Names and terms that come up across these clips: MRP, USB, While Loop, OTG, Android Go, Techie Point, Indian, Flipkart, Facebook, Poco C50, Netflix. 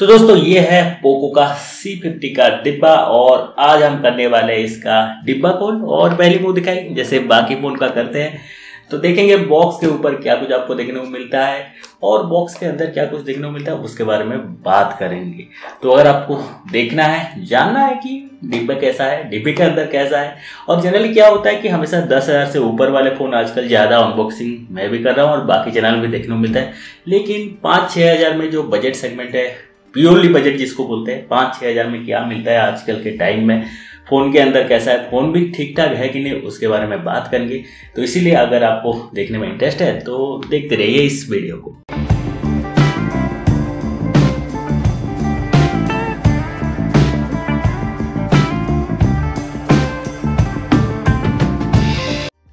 तो दोस्तों ये है पोको का C50 का डिब्बा और आज हम करने वाले हैं इसका डिब्बा खोल और पहली मुंह दिखाई जैसे बाकी फोन का करते हैं। तो देखेंगे बॉक्स के ऊपर क्या कुछ आपको देखने को मिलता है और बॉक्स के अंदर क्या कुछ देखने को मिलता है उसके बारे में बात करेंगे। तो अगर आपको देखना है, जानना है कि डिब्बा कैसा है, डिब्बे के अंदर कैसा है और जनरली क्या होता है कि हमेशा 10,000 से ऊपर वाले फ़ोन आजकल ज़्यादा अनबॉक्सिंग मैं भी कर रहा हूँ और बाकी चैनल भी देखने को मिलता है, लेकिन 5-6 हज़ार में जो बजट सेगमेंट है, प्योरली बजट जिसको बोलते हैं, 5-6 हज़ार में क्या मिलता है आजकल के टाइम में, फ़ोन के अंदर कैसा है, फ़ोन भी ठीक ठाक है कि नहीं, उसके बारे में बात करेंगे। तो इसीलिए अगर आपको देखने में इंटरेस्ट है तो देखते रहिए इस वीडियो को।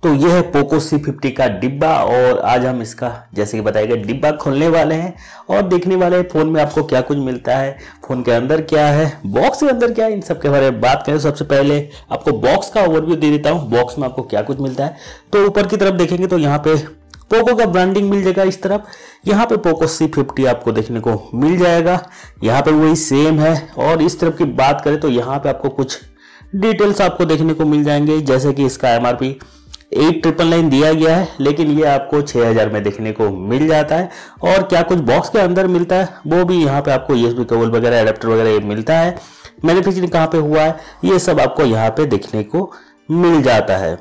तो यह है पोको C50 का डिब्बा और आज हम इसका जैसे कि बताया गया डिब्बा खोलने वाले हैं और देखने वाले हैं फ़ोन में आपको क्या कुछ मिलता है, फ़ोन के अंदर क्या है, बॉक्स के अंदर क्या है, इन सब के बारे में बात करें। सबसे पहले आपको बॉक्स का ओवरव्यू दे देता हूँ, बॉक्स में आपको क्या कुछ मिलता है। तो ऊपर की तरफ देखेंगे तो यहाँ पे पोको का ब्रांडिंग मिल जाएगा, इस तरफ यहाँ पे पोको C50 आपको देखने को मिल जाएगा, यहाँ पे वही सेम है। और इस तरफ की बात करें तो यहाँ पे आपको कुछ डिटेल्स आपको देखने को मिल जाएंगे, जैसे कि इसका MRP 8,999 दिया गया है, लेकिन ये आपको 6,000 में देखने को मिल जाता है। और क्या कुछ बॉक्स के अंदर मिलता है वो भी यहाँ पे आपको USB केबल वगैरह, एडाप्टर वगैरह ये मिलता है, मैन्युफैक्चरिंग कहाँ पे हुआ है, ये सब आपको यहाँ पे देखने को मिल जाता है।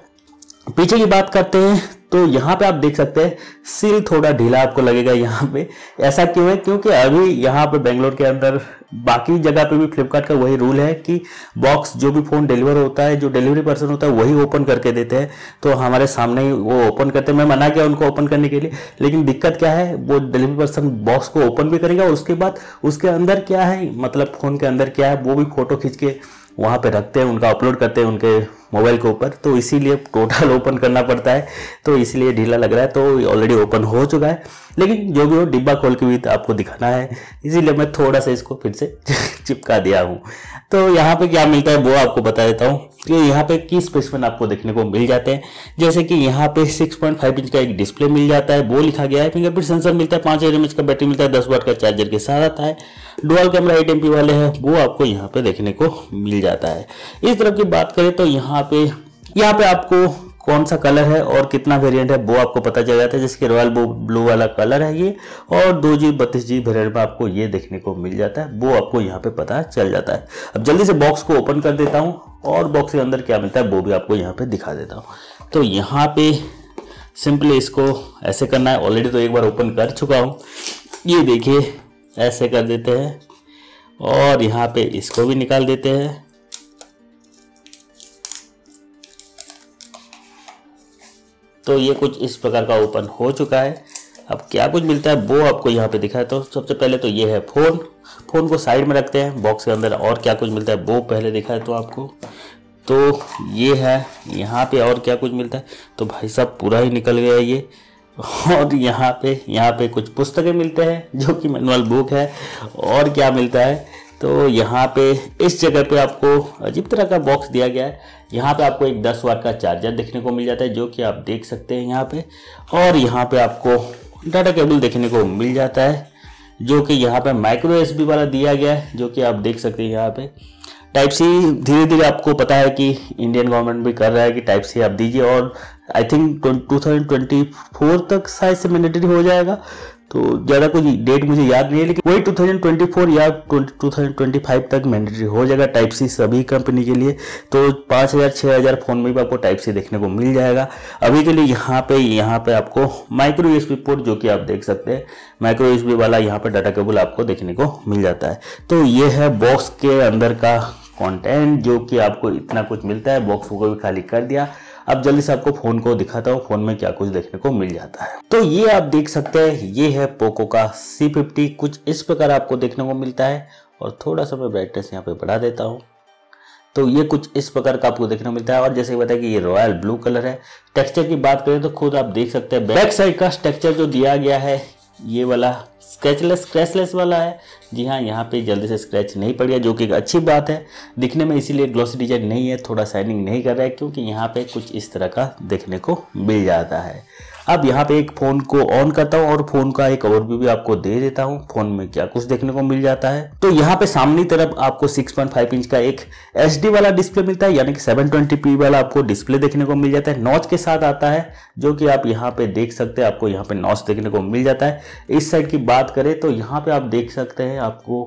पीछे की बात करते हैं तो यहाँ पे आप देख सकते हैं सील थोड़ा ढीला आपको लगेगा यहाँ पे, ऐसा क्यों है, क्योंकि अभी यहाँ पे बेंगलोर के अंदर बाकी जगह पे भी फ्लिपकार्ट का वही रूल है कि बॉक्स जो भी फ़ोन डिलीवर होता है, जो डिलीवरी पर्सन होता है वही ओपन करके देते हैं। तो हमारे सामने ही वो ओपन करते हैं, मैं मना किया उनको ओपन करने के लिए, लेकिन दिक्कत क्या है, वो डिलीवरी पर्सन बॉक्स को ओपन भी करेगा और उसके बाद उसके अंदर क्या है, मतलब फ़ोन के अंदर क्या है वो भी फ़ोटो खींच के वहाँ पे रखते हैं, उनका अपलोड करते हैं उनके मोबाइल के ऊपर, तो इसीलिए टोटल ओपन करना पड़ता है, तो इसलिए ढीला लग रहा है। तो ऑलरेडी ओपन हो चुका है, लेकिन जो भी हो डिब्बा खोल के भी तो आपको दिखाना है, इसीलिए मैं थोड़ा सा इसको फिर से चिपका दिया हूँ। तो यहाँ पे क्या मिलता है वो आपको बता देता हूँ कि यहाँ पे की स्पेसिफिकेशन आपको देखने को मिल जाते हैं, जैसे कि यहाँ पे 6.5 इंच का एक डिस्प्ले मिल जाता है, वो लिखा गया है। फिंगरप्रिंट सेंसर मिलता है, 5000 mAh का बैटरी मिलता है, 10 वाट का चार्जर के साथ आता है, डुअल कैमरा 8MP वाले हैं वो आपको यहाँ पे देखने को मिल जाता है। इस तरफ की बात करें तो यहाँ पे आपको कौन सा कलर है और कितना वेरिएंट है वो आपको पता चल जाता है, जैसे कि रॉयल ब्लू वाला कलर है ये और 2G 32G वेरिएंट में आपको ये देखने को मिल जाता है, वो आपको यहाँ पे पता चल जाता है। अब जल्दी से बॉक्स को ओपन कर देता हूँ और बॉक्स के अंदर क्या मिलता है वो भी आपको यहाँ पे दिखा देता हूँ। तो यहाँ पे सिंपली इसको ऐसे करना है, ऑलरेडी तो एक बार ओपन कर चुका हूँ, ये देखिए ऐसे कर देते हैं और यहाँ पे इसको भी निकाल देते हैं। तो ये कुछ इस प्रकार का ओपन हो चुका है। अब क्या कुछ मिलता है वो आपको यहाँ पे दिखा है। तो सबसे पहले तो ये है फ़ोन को साइड में रखते हैं, बॉक्स के अंदर और क्या कुछ मिलता है वो पहले दिखा है तो आपको, तो ये है यहाँ पे और क्या कुछ मिलता है, तो भाई साहब पूरा ही निकल गया ये। और यहाँ पे कुछ पुस्तकें मिलते हैं जो कि मैनुअल बुक है। और क्या मिलता है तो यहाँ पे इस जगह पे आपको अजीब तरह का बॉक्स दिया गया है, यहाँ पे आपको एक 10 वाट का चार्जर देखने को मिल जाता है जो कि आप देख सकते हैं यहाँ पे। और यहाँ पे आपको डाटा केबल देखने को मिल जाता है जो कि यहाँ पे माइक्रो USB वाला दिया गया है जो कि आप देख सकते हैं यहाँ पे। टाइप C धीरे धीरे आपको पता है कि इंडियन गवर्नमेंट भी कर रहा है कि टाइप C आप दीजिए और आई थिंक 2024 तक शायद से मैंडेटरी हो जाएगा, तो ज़्यादा कुछ डेट मुझे याद नहीं है, लेकिन वही 2024 या 2025 तक मैंडेटरी हो जाएगा टाइप C सभी कंपनी के लिए। तो 5,000-6,000 फ़ोन में भी आपको टाइप C देखने को मिल जाएगा। अभी के लिए यहाँ पे आपको माइक्रो USB पोर्ट जो कि आप देख सकते हैं, माइक्रो USB वाला यहाँ पर डाटा केबल आपको देखने को मिल जाता है। तो ये है बॉक्स के अंदर का कॉन्टेंट जो कि आपको इतना कुछ मिलता है, बॉक्स को भी खाली कर दिया। अब जल्दी से आपको फोन को दिखाता हूँ फोन में क्या कुछ देखने को मिल जाता है। तो ये आप देख सकते हैं ये है पोको का C50, कुछ इस प्रकार आपको देखने को मिलता है। और थोड़ा सा मैं ब्राइटनेस यहाँ पे बढ़ा देता हूँ, तो ये कुछ इस प्रकार का आपको देखने को मिलता है। और जैसे बताया कि ये रॉयल ब्लू कलर है। टेक्सचर की बात करें तो खुद आप देख सकते हैं बैक साइड का टेक्सचर जो दिया गया है ये वाला स्क्रैचलेस वाला है। जी हाँ, यहाँ पे जल्दी से स्क्रैच नहीं पड़ गया जो कि एक अच्छी बात है, दिखने में इसीलिए ग्लॉसी डिजाइन नहीं है, थोड़ा शाइनिंग नहीं कर रहा है, क्योंकि यहाँ पे कुछ इस तरह का देखने को मिल जाता है। अब यहाँ पे एक फ़ोन को ऑन करता हूँ और फ़ोन का एक ओवरव्यू भी आपको दे देता हूँ, फ़ोन में क्या कुछ देखने को मिल जाता है। तो यहाँ पे सामने तरफ आपको 6.5 इंच का एक एचडी वाला डिस्प्ले मिलता है, यानी कि 720p वाला आपको डिस्प्ले देखने को मिल जाता है, नॉच के साथ आता है, जो कि आप यहाँ पे देख सकते हैं। आपको यहाँ पे नॉच देखने को मिल जाता है। इस साइड की बात करें तो यहाँ पे आप देख सकते हैं आपको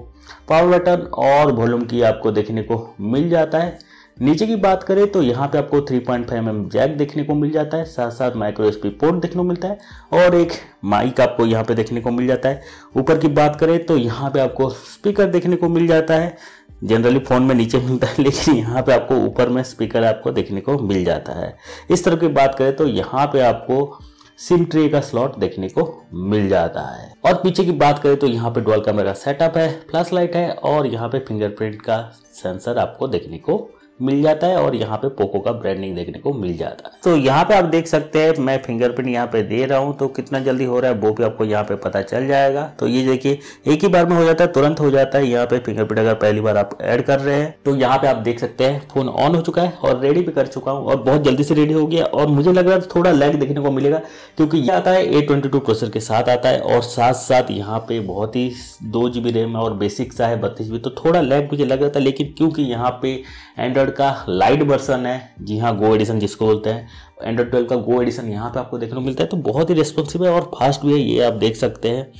पावर बटन और वॉल्यूम की आपको देखने को मिल जाता है। नीचे की बात करें तो यहाँ पे आपको 3.5mm जैक देखने को मिल जाता है, साथ साथ माइक्रो एसपी पोर्ट देखने को मिलता है और एक माइक आपको यहाँ पे देखने को मिल जाता है। ऊपर की बात करें तो यहाँ पे आपको स्पीकर देखने को मिल जाता है, जनरली फ़ोन में नीचे मिलता है लेकिन यहाँ पे आपको ऊपर में स्पीकर आपको देखने को मिल जाता है। इस तरह की बात करें तो यहाँ पर आपको सिम ट्रे का स्लॉट देखने को मिल जाता है। और पीछे की बात करें तो यहाँ पे डुअल कैमरा सेटअप है, फ्लैश लाइट है और यहाँ पे फिंगरप्रिंट का सेंसर आपको देखने को मिल जाता है और यहाँ पे पोको का ब्रांडिंग देखने को मिल जाता है। तो यहाँ पे आप देख सकते हैं मैं फिंगरप्रिंट यहाँ पे दे रहा हूँ तो कितना जल्दी हो रहा है वो भी आपको यहाँ पे पता चल जाएगा। तो ये देखिए एक ही बार में हो जाता है, तुरंत हो जाता है। यहाँ पे फिंगरप्रिंट अगर पहली बार आप ऐड कर रहे हैं तो यहाँ पे आप देख सकते हैं फोन ऑन हो चुका है और रेडी भी कर चुका हूँ और बहुत जल्दी से रेडी हो गया। और मुझे लग रहा है थोड़ा लैग देखने को मिलेगा क्योंकि ये आता है A22 प्रोसेसर के साथ आता है और साथ साथ यहाँ पे बहुत ही 2GB रैम और बेसिक सा है 32GB, तो थोड़ा लैग मुझे लग रहा था। लेकिन क्योंकि यहाँ पे एंड्रॉइड का लाइट वर्जन है, जी हाँ गो एडिशन जिसको बोलते हैं, एंड्रॉइड 12 का गो एडिशन यहाँ पे आपको देखने को मिलता है, तो बहुत ही रेस्पॉन्सिव है और फास्ट भी है। ये आप देख सकते हैं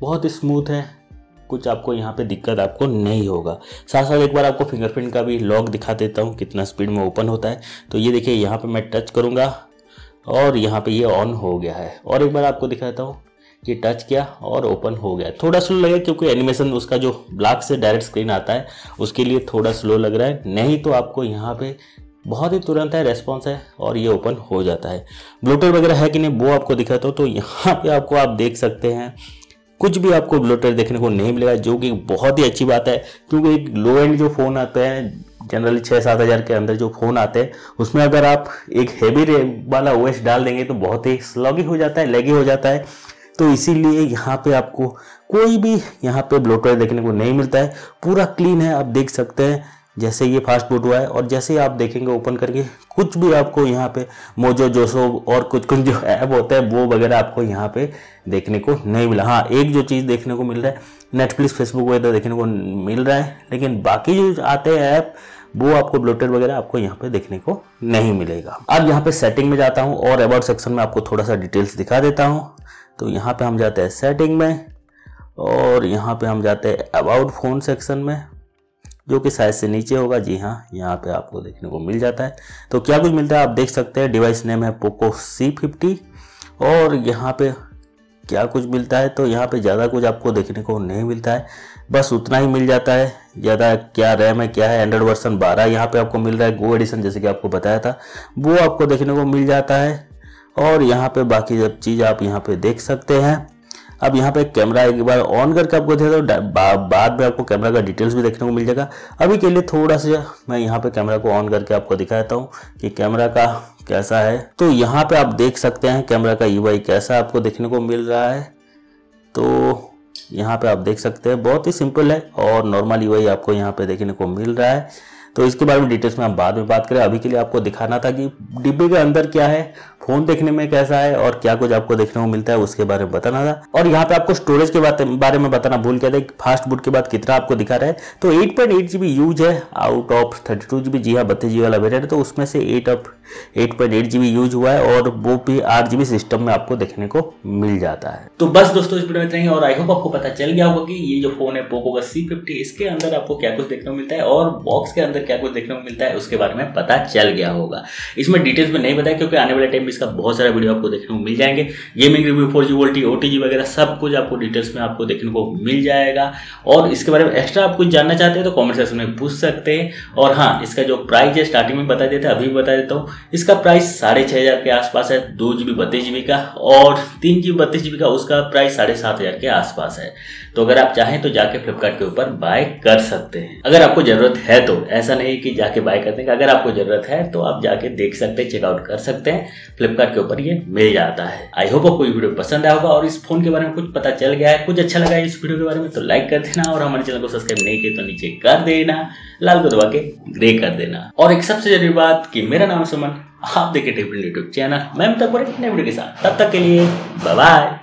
बहुत ही स्मूथ है, कुछ आपको यहाँ पे दिक्कत आपको नहीं होगा। साथ साथ एक बार आपको फिंगरप्रिंट का भी लॉक दिखा देता हूँ कितना स्पीड में ओपन होता है। तो ये देखिए यहाँ पर मैं टच करूँगा और यहाँ पर ये ऑन हो गया है और एक बार आपको दिखाता हूँ कि टच किया और ओपन हो गया। थोड़ा स्लो लगे क्योंकि एनिमेशन उसका जो ब्लैक से डायरेक्ट स्क्रीन आता है उसके लिए थोड़ा स्लो लग रहा है, नहीं तो आपको यहाँ पे बहुत ही तुरंत है रेस्पॉन्स है और ये ओपन हो जाता है। ब्लोटर वगैरह है कि नहीं वो आपको दिखाता हूँ। तो यहाँ पे आपको आप देख सकते हैं कुछ भी आपको ब्लोटर देखने को नहीं मिलेगा, जो कि बहुत ही अच्छी बात है क्योंकि एक लो एंड जो फ़ोन आते हैं जनरली 6-7 हज़ार के अंदर जो फ़ोन आते हैं उसमें अगर आप एक हैवी वाला OS डाल देंगे तो बहुत ही स्लॉगी हो जाता है, लेगी हो जाता है। तो इसीलिए यहाँ पे आपको कोई भी यहाँ पे ब्लोटर देखने को नहीं मिलता है, पूरा क्लीन है। आप देख सकते हैं जैसे ये फास्ट बूट हुआ है और जैसे आप देखेंगे ओपन करके कुछ भी आपको यहाँ पे मोजो जोशो और कुछ जो ऐप होता है वो वगैरह आपको यहाँ पे देखने को नहीं मिला। हाँ एक जो चीज़ देखने को मिल रहा है नेटफ्लिक्स फेसबुक वगैरह देखने को मिल रहा है, लेकिन बाकी जो आते हैं ऐप वो आपको ब्लोटर वगैरह आपको यहाँ पे देखने को नहीं मिलेगा। अब यहाँ पे सेटिंग में जाता हूँ और अबाउट सेक्शन में आपको थोड़ा सा डिटेल्स दिखा देता हूँ। तो यहाँ पे हम जाते हैं सेटिंग में और यहाँ पे हम जाते हैं अबाउट फ़ोन सेक्शन में जो कि साइज से नीचे होगा। जी हाँ यहाँ पे आपको देखने को मिल जाता है। तो क्या कुछ मिलता है आप देख सकते हैं, डिवाइस नेम है पोको C50 और यहाँ पे क्या कुछ मिलता है तो यहाँ पे ज़्यादा कुछ आपको देखने को नहीं मिलता है, बस उतना ही मिल जाता है। ज़्यादा क्या रैम है क्या है, एंड्रॉइड वर्सन 12 यहाँ पे आपको मिल रहा है, गो एडिशन जैसे कि आपको बताया था वो आपको देखने को मिल जाता है और यहाँ पे बाकी सब चीज़ आप यहाँ पे देख सकते हैं। अब यहाँ पे कैमरा एक बार ऑन करके आपको देखा तो बाद में आपको कैमरा का डिटेल्स भी देखने को मिल जाएगा। अभी के लिए थोड़ा सा मैं यहाँ पे कैमरा को ऑन करके आपको दिखाता हूँ कि कैमरा का कैसा है। तो यहाँ पे आप देख सकते हैं कैमरा का UI कैसा आपको देखने को मिल रहा है। तो यहाँ पे आप देख सकते हैं बहुत ही सिंपल है और नॉर्मल UI आपको यहाँ पे देखने को मिल रहा है। तो इसके बारे में डिटेल्स में हम बाद में बात करें, अभी के लिए आपको दिखाना था कि डिब्बे के अंदर क्या है, फ़ोन देखने में कैसा है और क्या कुछ आपको देखने को मिलता है उसके बारे में बताना था। और यहाँ पे आपको स्टोरेज के बारे में बताना भूल गया था, फास्ट बूट के बाद कितना आपको दिखा रहा है। तो 8.8GB यूज है आउट ऑफ 32GB, जी हाँ 32GB वाला वेरियंट है, तो उसमें से 8.8GB यूज हुआ है और वो भी 8GB सिस्टम में आपको देखने को मिल जाता है। तो बस दोस्तों इस वीडियो में इतना ही और आई होप आपको पता चल गया होगा कि ये जो फोन है पोको का C50 इसके अंदर आपको क्या कुछ देखने को मिलता है और बॉक्स के अंदर क्या कुछ देखने को मिलता है उसके बारे में पता चल गया होगा। इसमें डिटेल्स में नहीं बताया क्योंकि आने वाले टाइम इसका बहुत सारा वीडियो आपको देखने को मिल जाएंगे, gaming review 4G VoLTE OTG वगैरह सब कुछ आपको डिटेल्स में आपको देखने को मिल जाएगा। और इसके बारे में एक्स्ट्रा आप कुछ जानना चाहते हैं तो कमेंट सेक्शन में पूछ सकते हैं। और हाँ इसका जो प्राइस है स्टार्टिंग में बता देते हैं, अभी बता देता हूँ इसका प्राइस 6500 के आसपास है 2GB 32GB का और 3GB 32GB का, उसका प्राइस 7500 के आसपास है। तो अगर आप चाहें तो जाके फ्लिपकार्ट के ऊपर बाय कर सकते हैं अगर आपको जरूरत है, तो ऐसा नहीं कि जाके बाय कर देंगे, अगर आपको जरूरत है तो आप जाके देख सकते हैं चेकआउट कर सकते हैं, फ्लिपकार्ट के ऊपर ये मिल जाता है। आई होप आपको वीडियो पसंद आया होगा और इस फोन के बारे में कुछ पता चल गया है, कुछ अच्छा लगा है इस वीडियो के बारे में तो लाइक कर देना और हमारे चैनल को सब्सक्राइब नहीं किया तो नीचे कर देना, लाल को दबा के ग्रे कर देना। और एक सबसे जरूरी बात कि मेरा नाम सुमन, आप देखिए टेक पॉइंट यूट्यूब चैनल, मैं तक नए वीडियो के साथ, तब तक के लिए बाय बाय।